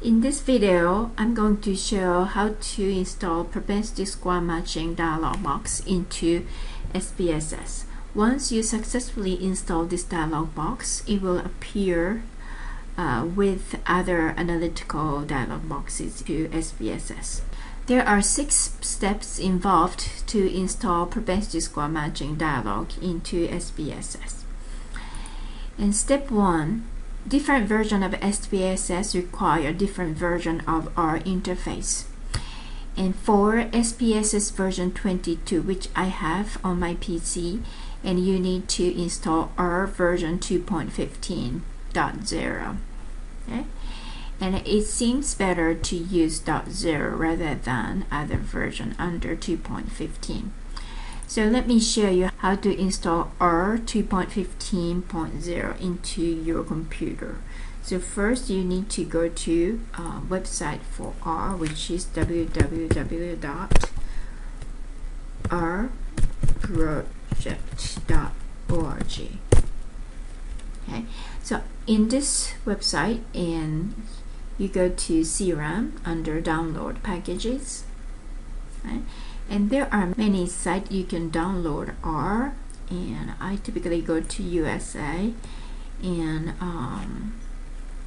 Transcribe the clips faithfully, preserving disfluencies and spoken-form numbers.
In this video, I'm going to show how to install Propensity Score Matching dialog box into S P S S. Once you successfully install this dialog box, it will appear uh, with other analytical dialog boxes to S P S S. There are six steps involved to install Propensity Score Matching dialog into S P S S. And step one, different version of S P S S require different version of R interface. And for S P S S version twenty-two, which I have on my P C, and you need to install R version two point fifteen point zero. Okay? And it seems better to use .zero rather than other version under two point fifteen. So let me show you how to install R two point fifteen point zero into your computer. So first you need to go to uh, website for R, which is w w w dot r project dot org. Okay, so in this website, and you go to C R A N under download packages. Okay? And there are many sites you can download R, and I typically go to U S A and um,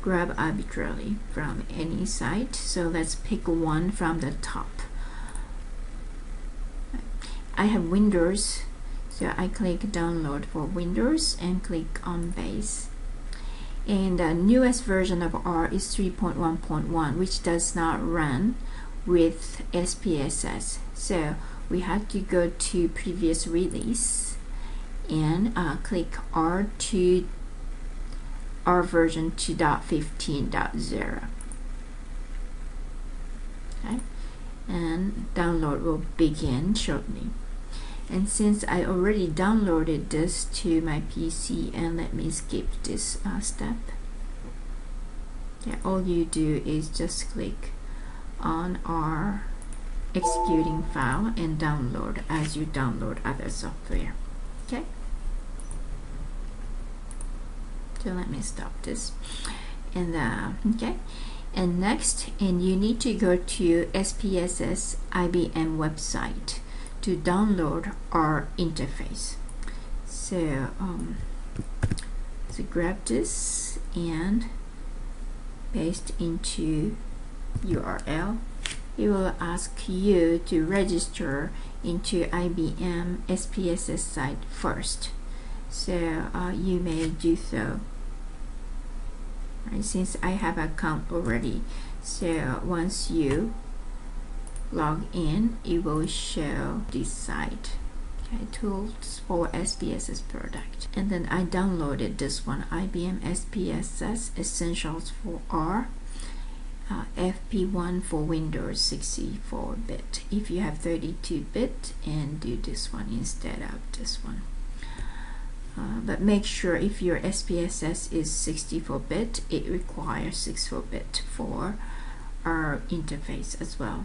grab arbitrarily from any site. So let's pick one from the top. I have Windows, so I click download for Windows and click on base. And the newest version of R is three point one point one, which does not run with S P S S, so we have to go to previous release and uh, click R to R version two point fifteen point zero. Okay, and download will begin shortly. And since I already downloaded this to my P C, and let me skip this uh, step. Yeah, all you do is just click on our executing file and download as you download other software. Okay, so let me stop this. And uh, okay, and next, and you need to go to S P S S I B M website to download our interface. So um, so grab this and paste into U R L. It will ask you to register into I B M S P S S site first, so uh, you may do so. Right, since I have account already, so once you log in, it will show this site. Okay, tools for S P S S product, and then I downloaded this one, I B M S P S S Essentials for R. Uh, F P one for Windows sixty-four bit. If you have thirty-two bit, and do this one instead of this one. Uh, but make sure if your S P S S is sixty-four bit, it requires sixty-four bit for our interface as well.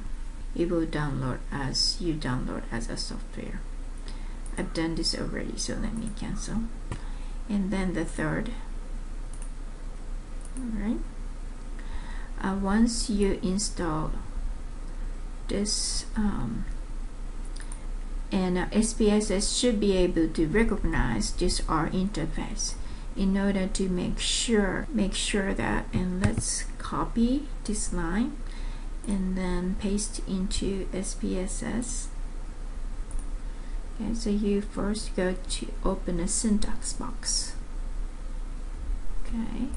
It will download as you download as a software. I've done this already, so let me cancel. And then the third. All right. Uh, once you install this, um, and uh, S P S S should be able to recognize this R interface. In order to make sure, make sure that, and let's copy this line and then paste into S P S S. Okay, so you first go to open a syntax box. Okay.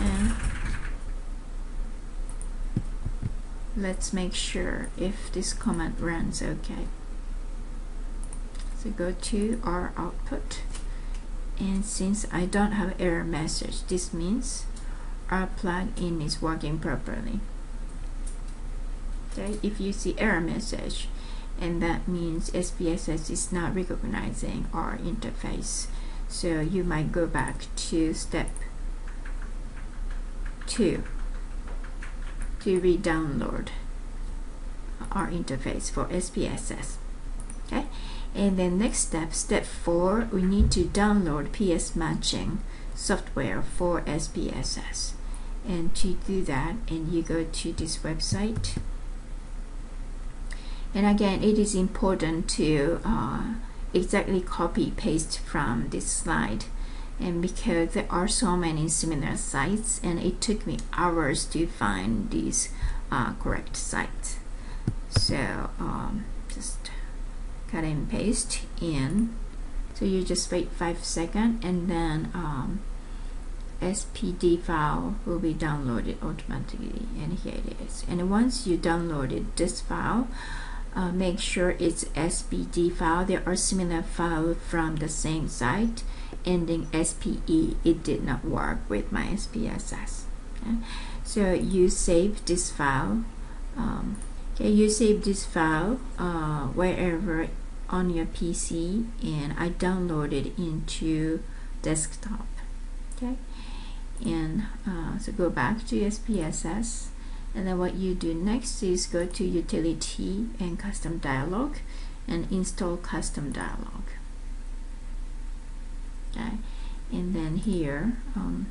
And let's make sure if this command runs okay. So go to our output, and since I don't have error message, this means our plugin is working properly. Okay, if you see error message, and that means S P S S is not recognizing our interface, so you might go back to step two to re-download our interface for S P S S. Okay, and then next step, step four, we need to download P S matching software for S P S S, And to do that, and you go to this website. And again, it is important to uh, exactly copy paste from this slide, and because there are so many similar sites, and it took me hours to find these uh, correct sites. So um, just cut and paste in. So you just wait five seconds, and then um, S P D file will be downloaded automatically, and here it is. And once you downloaded this file, uh, make sure it's S P D file. There are similar files from the same site ending S P E. It did not work with my S P S S. Okay? So you save this file. Um, okay, you save this file uh, wherever on your P C, and I downloaded into desktop. Okay, and uh, so go back to S P S S, and then what you do next is go to utility and custom dialog and install custom dialog. Okay, and then here um,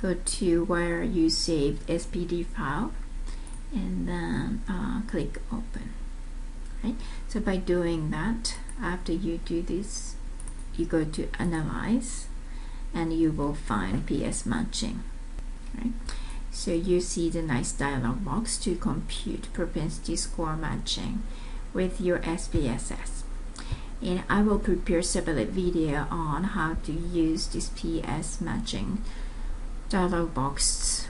go to where you saved S P D file, and then uh, click open. Right, so by doing that, after you do this, you go to analyze, and you will find P S matching. Right? So you see the nice dialog box to compute propensity score matching with your S P S S. And I will prepare separate video on how to use this P S matching dialog box